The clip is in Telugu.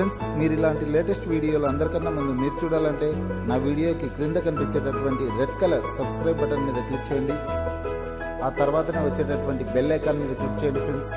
ఫ్రెండ్స్, మీరు ఇలాంటి లేటెస్ట్ వీడియోలు అందరికన్నా ముందు మీరు చూడాలంటే నా వీడియోకి క్రింద కనిపించేటటువంటి రెడ్ కలర్ సబ్స్క్రైబ్ బటన్ మీద క్లిక్ చేయండి. ఆ తర్వాతనే వచ్చేటటువంటి బెల్ ఐకాన్ మీద క్లిక్ చేయండి ఫ్రెండ్స్.